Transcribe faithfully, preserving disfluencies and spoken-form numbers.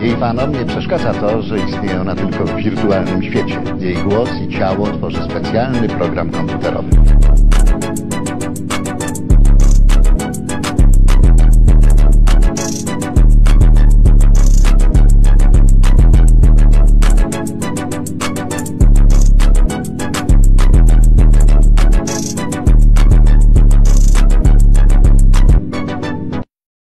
Jej fanom nie przeszkadza to, że istnieje ona tylko w wirtualnym świecie. Jej głos i ciało tworzy specjalny program komputerowy.